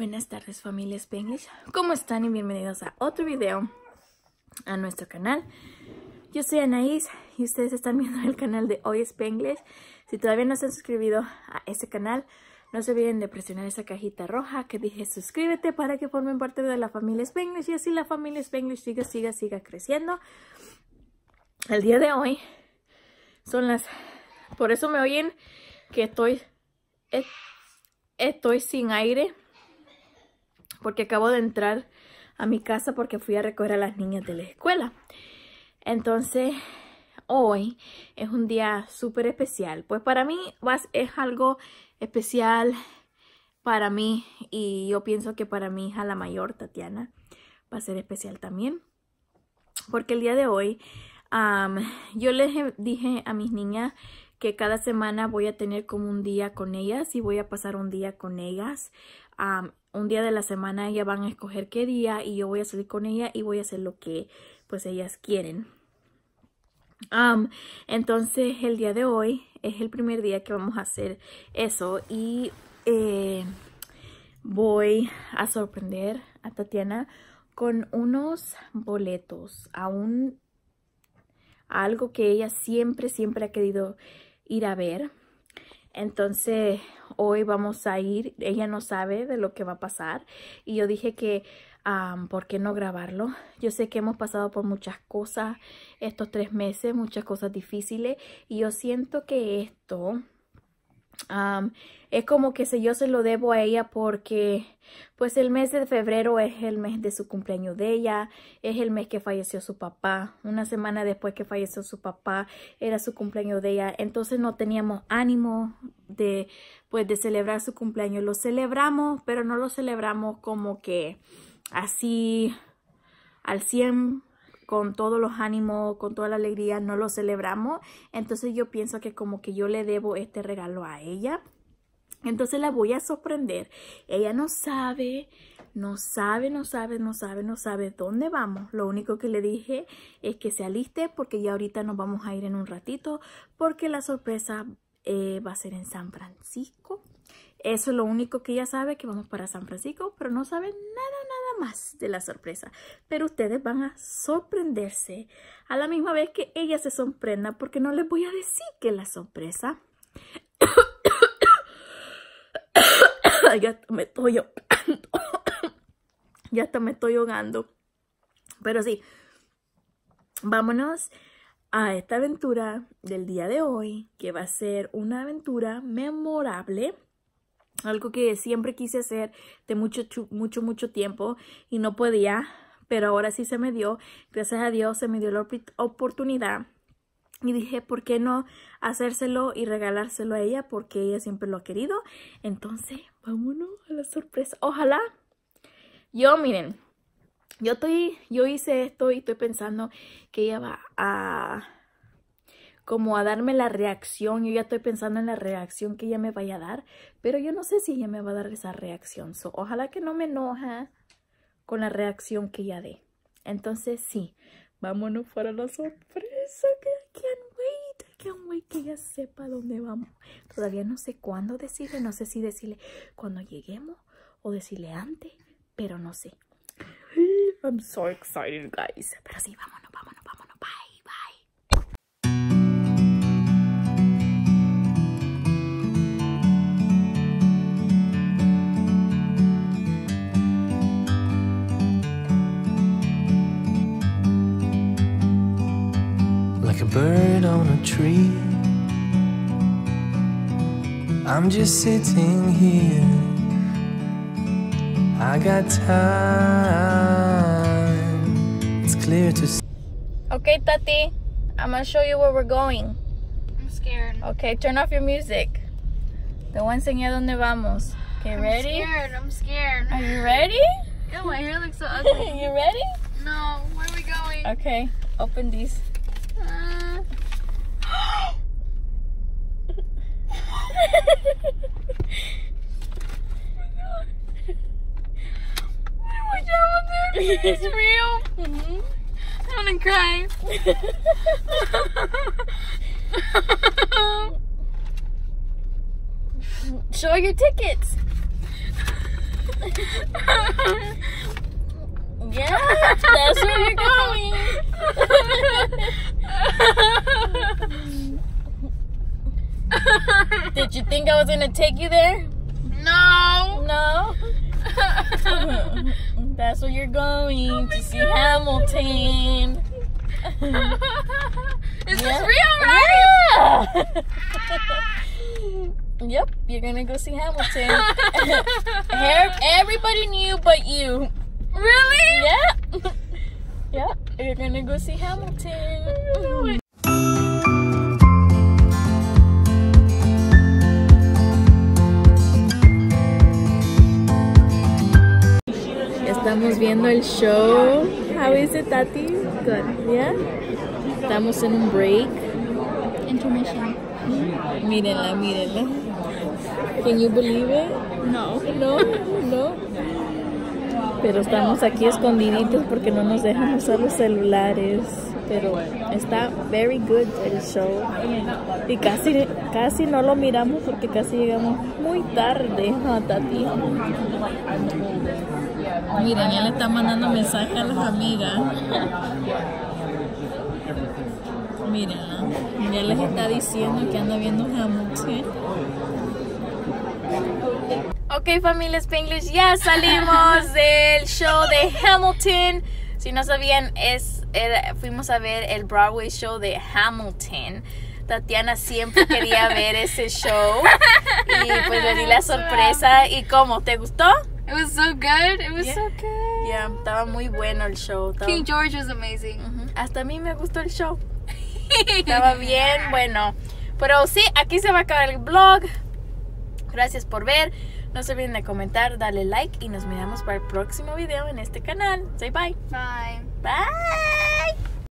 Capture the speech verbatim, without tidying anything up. Buenas tardes, familia Spanglish. ¿Cómo están? Y bienvenidos a otro video a nuestro canal. Yo soy Anaís y ustedes están viendo el canal de Hoy Spanglish. Si todavía no se han suscribido a este canal, no se olviden de presionar esa cajita roja que dije suscríbete para que formen parte de la familia Spanglish y así la familia Spanglish siga, siga, siga creciendo. El día de hoy son las... Por eso me oyen que estoy... Estoy sin aire, porque acabo de entrar a mi casa porque fui a recoger a las niñas de la escuela. Entonces, hoy es un día súper especial. Pues para mí es algo especial para mí y yo pienso que para mi hija la mayor, Tatiana, va a ser especial también. Porque el día de hoy um, yo les dije a mis niñas que cada semana voy a tener como un día con ellas y voy a pasar un día con ellas. Um, un día de la semana ellas van a escoger qué día y yo voy a salir con ellas y voy a hacer lo que pues ellas quieren. Um, entonces el día de hoy es el primer día que vamos a hacer eso y eh, voy a sorprender a Tatiana con unos boletos a, un, a algo que ella siempre, siempre ha querido ir a ver. Entonces hoy vamos a ir, ella no sabe de lo que va a pasar y yo dije que um, ¿por qué no grabarlo? Yo sé que hemos pasado por muchas cosas estos tres meses, muchas cosas difíciles y yo siento que esto um, es como que si yo se lo debo a ella porque pues el mes de febrero es el mes de su cumpleaños de ella, es el mes que falleció su papá, una semana después que falleció su papá era su cumpleaños de ella, entonces no teníamos ánimo de pues de celebrar su cumpleaños. Lo celebramos, pero no lo celebramos como que así al cien con todos los ánimos, con toda la alegría, no lo celebramos. Entonces yo pienso que como que yo le debo este regalo a ella. Entonces la voy a sorprender. Ella no sabe, no sabe, no sabe, no sabe, no sabe dónde vamos. Lo único que le dije es que se aliste porque ya ahorita nos vamos a ir en un ratito porque la sorpresa Eh, va a ser en San Francisco. Eso es lo único que ella sabe, que vamos para San Francisco, pero no sabe nada, nada más de la sorpresa. Pero ustedes van a sorprenderse a la misma vez que ella se sorprenda, porque no les voy a decir que la sorpresa. Ya hasta me estoy ahogando. Ya hasta me estoy ahogando. Pero sí, vámonos a esta aventura del día de hoy, que va a ser una aventura memorable, algo que siempre quise hacer de mucho, mucho, mucho tiempo y no podía, pero ahora sí se me dio, gracias a Dios se me dio la oportunidad y dije, ¿por qué no hacérselo y regalárselo a ella? Porque ella siempre lo ha querido. Entonces, vámonos a la sorpresa. Ojalá, yo miren, Yo estoy, yo hice esto y estoy pensando que ella va a como a darme la reacción. Yo ya estoy pensando en la reacción que ella me vaya a dar, pero yo no sé si ella me va a dar esa reacción. So, ojalá que no me enoja con la reacción que ella dé. Entonces sí, vámonos para la sorpresa. I can't wait, I can't wait que ella sepa dónde vamos. Todavía no sé cuándo decirle, no sé si decirle cuando lleguemos o decirle antes, pero no sé. I'm so excited, guys. Pero sí, vámonos, vámonos, vámonos. Bye, bye. Like a bird on a tree, I'm just sitting here. I got time. It's clear to see. Okay, Tati, I'm gonna show you where we're going. I'm scared. Okay, turn off your music. Te voy a enseñar dónde vamos. Okay, I'm ready? I'm scared, I'm scared. Are you ready? Ew, my hair looks so ugly. You ready? No, where are we going? Okay, open these. Uh... It's real. Mm-hmm. I want to cry. Show your tickets. Yes, that's where you're going. Did you think I was gonna take you there? No. No. That's where you're going oh to see God. Hamilton. Is yeah. this real, right? Yeah. Yep, you're gonna go see Hamilton. Everybody knew but you. Really? Yep. Yep, you're gonna go see Hamilton. I don't know it. Estamos viendo el show. How is it, Tati? Good. Yeah. Estamos en un break. Intermission. Mm-hmm. Mírenla, mírenla. Can you believe it? No. No, no. Pero estamos aquí escondiditos porque no nos dejan usar los celulares. Pero está very good el show. Y casi, casi no lo miramos porque casi llegamos muy tarde a Tati. Miren, ya le está mandando mensaje a las amigas. Mírenla, ya les está diciendo que anda viendo Hamilton. Ok, familia Spanglish, ya salimos del show de Hamilton. Si no sabían, es, era, fuimos a ver el Broadway show de Hamilton. Tatiana siempre quería ver ese show y pues le di la sorpresa. ¿Y cómo? ¿Te gustó? It was so good. It was yeah. so good. Yeah, estaba muy bueno el show. Estaba... King George was amazing. Uh-huh. Hasta a mí me gustó el show. Estaba bien bueno. Pero sí, aquí se va a acabar el vlog. Gracias por ver. No se olviden de comentar, darle like y nos miramos para el próximo video en este canal. Say bye. Bye. Bye.